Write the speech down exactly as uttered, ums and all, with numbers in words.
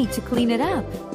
need to clean it up.